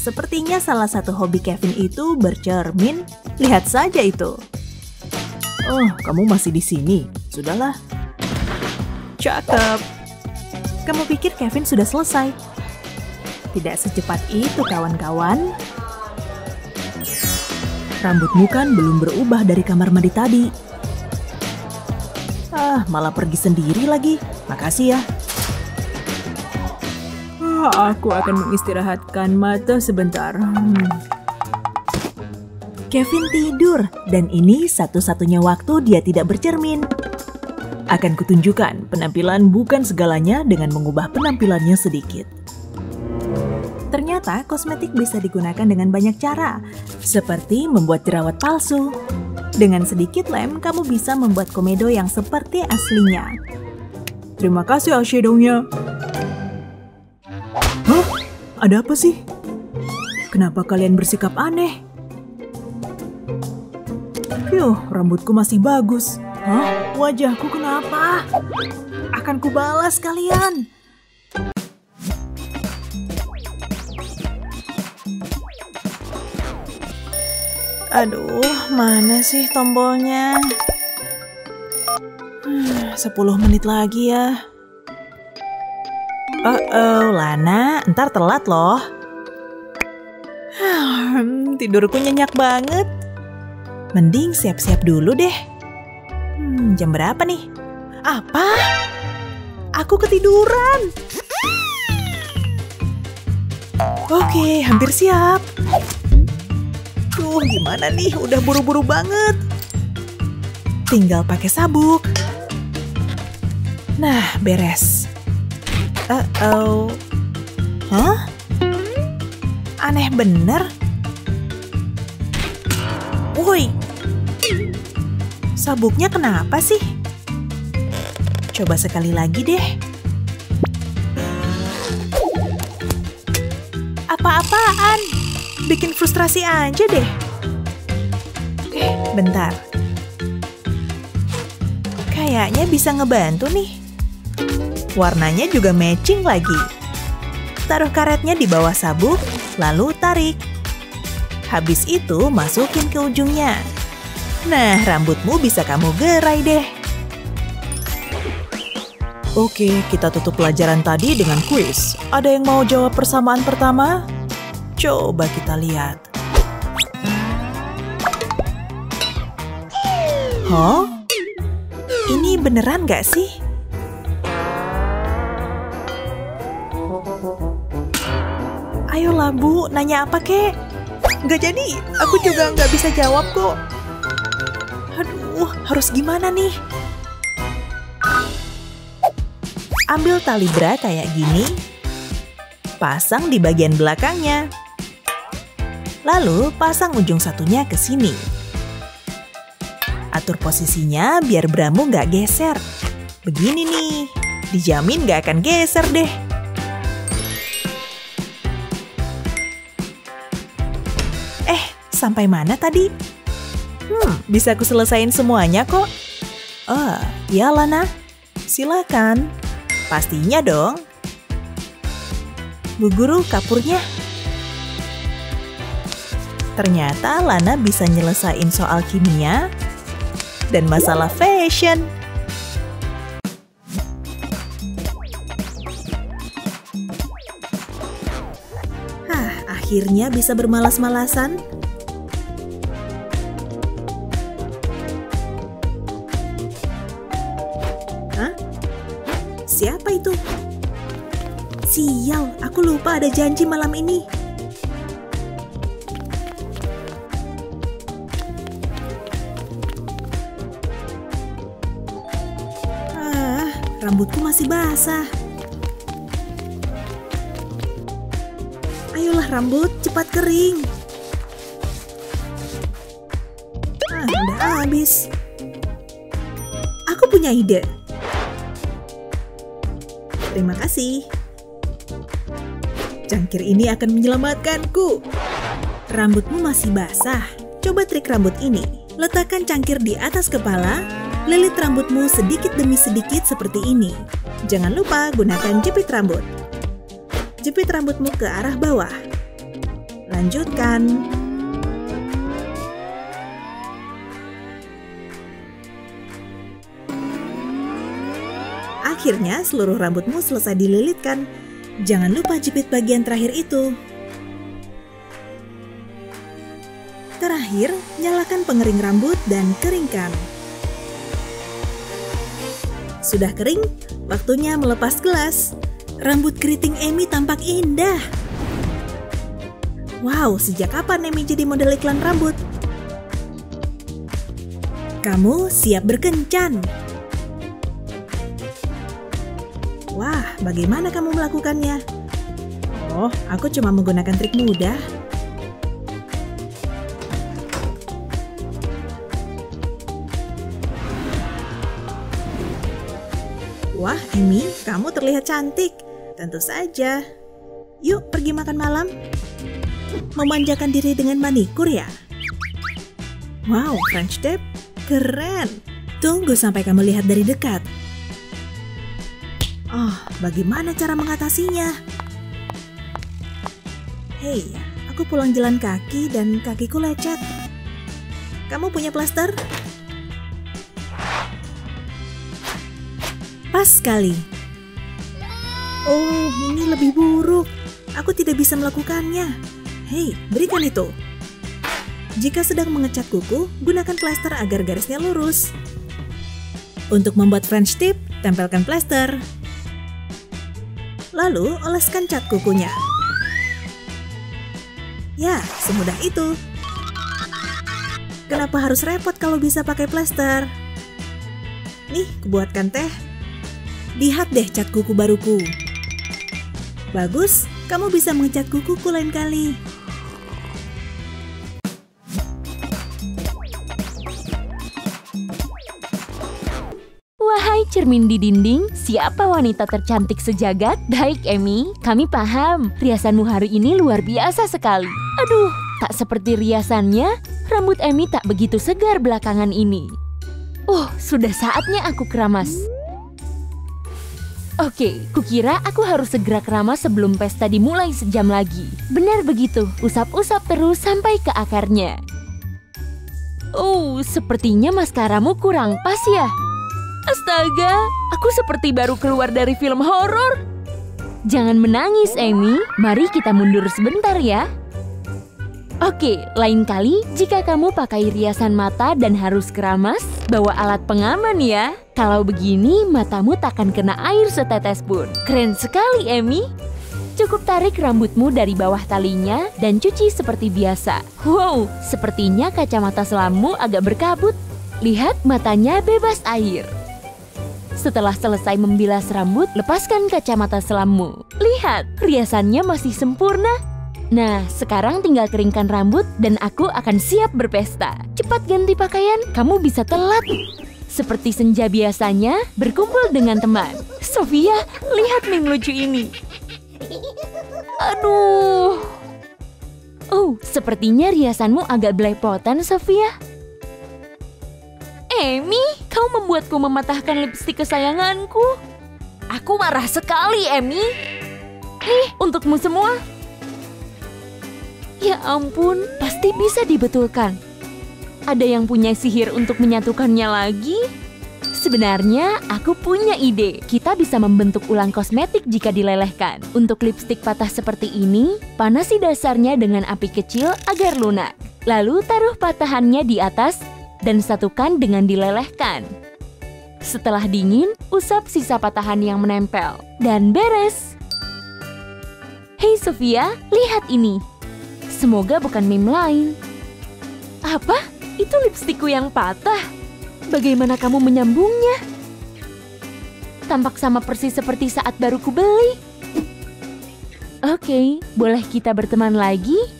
Sepertinya salah satu hobi Kevin itu bercermin. Lihat saja itu. Oh, kamu masih di sini. Sudahlah. Cakep. Kamu pikir Kevin sudah selesai? Tidak secepat itu, kawan-kawan. Rambutmu kan belum berubah dari kamar mandi tadi. Ah, malah pergi sendiri lagi. Makasih ya. Aku akan mengistirahatkan mata sebentar. Kevin tidur, dan ini satu-satunya waktu dia tidak bercermin. Akan kutunjukkan penampilan bukan segalanya dengan mengubah penampilannya sedikit. Ternyata kosmetik bisa digunakan dengan banyak cara, seperti membuat jerawat palsu. Dengan sedikit lem, kamu bisa membuat komedo yang seperti aslinya. Terima kasih eyeshadow-nya. Ada apa sih? Kenapa kalian bersikap aneh? Yuh, rambutku masih bagus. Hah? Wajahku kenapa? Akan kubalas kalian. Aduh, mana sih tombolnya? 10 menit lagi ya. Oh, Lana, ntar telat loh. Tidurku nyenyak banget. Mending siap-siap dulu deh. Jam berapa nih? Apa? Aku ketiduran. Oke, hampir siap. Duh, gimana nih? Udah buru-buru banget. Tinggal pakai sabuk. Nah, beres. Hah? Aneh bener. Woi, sabuknya kenapa sih? Coba sekali lagi deh. Apa-apaan? Bikin frustrasi aja deh. Bentar. Kayaknya bisa ngebantu nih. Warnanya juga matching lagi. Taruh karetnya di bawah sabuk, lalu tarik. Habis itu masukin ke ujungnya. Nah, rambutmu bisa kamu gerai deh. Oke, kita tutup pelajaran tadi dengan kuis. Ada yang mau jawab persamaan pertama? Coba kita lihat. Hah? Ini beneran gak sih? Ayolah Bu, nanya apa kek? Nggak jadi, aku juga nggak bisa jawab kok. Aduh, harus gimana nih? Ambil tali bra kayak gini, pasang di bagian belakangnya. Lalu pasang ujung satunya ke sini. Atur posisinya biar bramu nggak geser. Begini nih, dijamin nggak akan geser deh. Sampai mana tadi? Bisa aku selesain semuanya kok. Oh, ya Lana. Silakan. Pastinya dong. Bu Guru, kapurnya. Ternyata Lana bisa nyelesain soal kimia dan masalah fashion. Akhirnya bisa bermalas-malasan. Siapa itu? Sial, aku lupa ada janji malam ini. Rambutku masih basah. Ayolah rambut, cepat kering. Udah habis. Aku punya ide. Terima kasih. Cangkir ini akan menyelamatkanku. Rambutmu masih basah. Coba trik rambut ini. Letakkan cangkir di atas kepala. Lilit rambutmu sedikit demi sedikit seperti ini. Jangan lupa gunakan jepit rambut. Jepit rambutmu ke arah bawah. lanjutkan. Akhirnya seluruh rambutmu selesai dililitkan. Jangan lupa jepit bagian terakhir itu. Terakhir, nyalakan pengering rambut dan keringkan. Sudah kering, waktunya melepas gelas. Rambut keriting Amy tampak indah. Wow, sejak kapan Amy jadi model iklan rambut? Kamu siap berkencan. Wah, bagaimana kamu melakukannya? Oh, aku cuma menggunakan trik mudah. Wah, Amy, kamu terlihat cantik. Tentu saja. Yuk, pergi makan malam. Memanjakan diri dengan manikur ya? Wow, French tip. Keren. Tunggu sampai kamu lihat dari dekat. Oh, bagaimana cara mengatasinya? Hei, aku pulang jalan kaki dan kakiku lecet. Kamu punya plaster? Pas sekali. Oh, ini lebih buruk. Aku tidak bisa melakukannya. Hei, berikan itu. Jika sedang mengecat kuku, gunakan plaster agar garisnya lurus. Untuk membuat French tip, tempelkan plaster. Lalu, oleskan cat kukunya. Ya, semudah itu. Kenapa harus repot kalau bisa pakai plaster? Nih, kubuatkan teh. Lihat deh cat kuku baruku. Bagus, kamu bisa mengecat kukuku lain kali. Wahai cermin di dinding, siapa wanita tercantik sejagat? Baik, Amy, kami paham. Riasanmu hari ini luar biasa sekali. Aduh, tak seperti riasannya, rambut Amy tak begitu segar belakangan ini. Sudah saatnya aku keramas. Oke, kukira aku harus segera keramas sebelum pesta dimulai sejam lagi. Benar begitu, usap-usap terus sampai ke akarnya. Oh, sepertinya maskaramu kurang pas ya. Astaga, aku seperti baru keluar dari film horor. Jangan menangis, Amy. Mari kita mundur sebentar ya. Oke, lain kali jika kamu pakai riasan mata dan harus keramas, bawa alat pengaman ya. Kalau begini, matamu takkan kena air setetes pun. Keren sekali, Amy. Cukup tarik rambutmu dari bawah talinya dan cuci seperti biasa. Wow, sepertinya kacamata selammu agak berkabut. Lihat, matanya bebas air. Setelah selesai membilas rambut, lepaskan kacamata selammu. Lihat, riasannya masih sempurna. Nah, sekarang tinggal keringkan rambut dan aku akan siap berpesta. Cepat ganti pakaian, kamu bisa telat. Seperti senja biasanya, berkumpul dengan teman. Sofia, lihat meme lucu ini. Aduh. Oh, sepertinya riasanmu agak belepotan, Sofia. Amy, kau membuatku mematahkan lipstik kesayanganku. Aku marah sekali, Amy. Nih, untukmu semua. Ya ampun, pasti bisa dibetulkan. Ada yang punya sihir untuk menyatukannya lagi? Sebenarnya, aku punya ide. Kita bisa membentuk ulang kosmetik jika dilelehkan. Untuk lipstik patah seperti ini, panasi dasarnya dengan api kecil agar lunak. Lalu taruh patahannya di atas dan satukan dengan dilelehkan. Setelah dingin, usap sisa patahan yang menempel. Dan beres! Hei Sofia, lihat ini! Semoga bukan meme lain. Apa? Itu lipstikku yang patah. Bagaimana kamu menyambungnya? Tampak sama persis seperti saat baru kubeli. Oke, boleh kita berteman lagi?